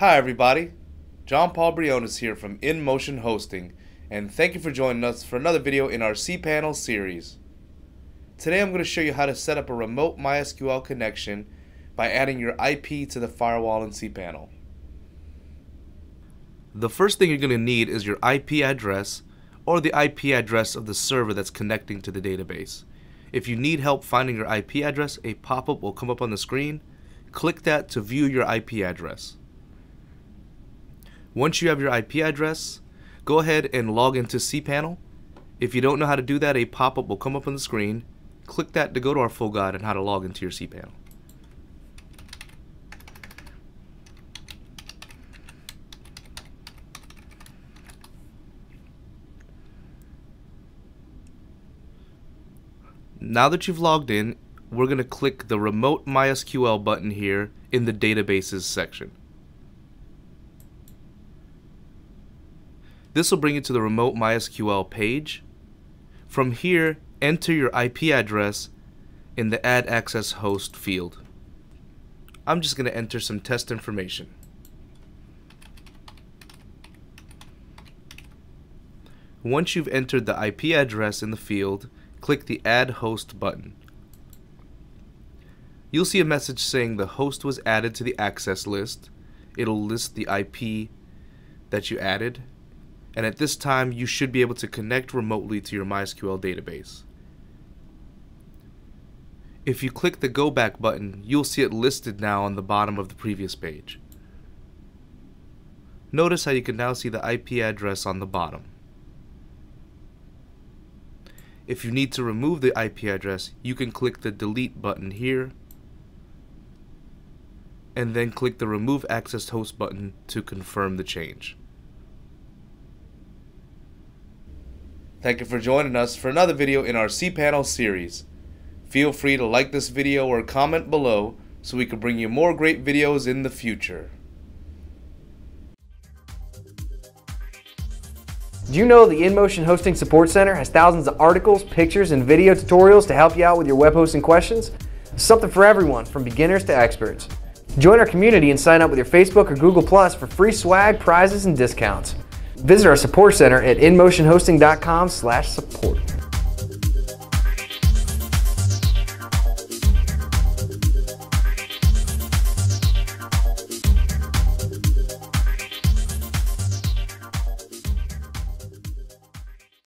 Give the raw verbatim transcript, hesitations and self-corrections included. Hi everybody, John Paul Briones here from InMotion Hosting, and thank you for joining us for another video in our cPanel series. Today I'm going to show you how to set up a remote MySQL connection by adding your I P to the firewall in cPanel. The first thing you're going to need is your I P address or the I P address of the server that's connecting to the database. If you need help finding your I P address, a pop-up will come up on the screen. Click that to view your I P address. Once you have your I P address, go ahead and log into cPanel. If you don't know how to do that, a pop-up will come up on the screen. Click that to go to our full guide on how to log into your cPanel. Now that you've logged in, we're going to click the Remote MySQL button here in the Databases section. This will bring you to the Remote MySQL page. From here, enter your I P address in the Add Access Host field. I'm just going to enter some test information. Once you've entered the I P address in the field, click the Add Host button. You'll see a message saying the host was added to the access list. It'll list the I P that you added. And at this time, you should be able to connect remotely to your MySQL database. If you click the Go Back button, you'll see it listed now on the bottom of the previous page. Notice how you can now see the I P address on the bottom. If you need to remove the I P address, you can click the Delete button here, and then click the Remove Access Host button to confirm the change. Thank you for joining us for another video in our cPanel series. Feel free to like this video or comment below so we can bring you more great videos in the future. Do you know the InMotion Hosting Support Center has thousands of articles, pictures, and video tutorials to help you out with your web hosting questions? Something for everyone, from beginners to experts. Join our community and sign up with your Facebook or Google Plus for free swag, prizes, and discounts. Visit our support center at inmotionhosting dot com slash support.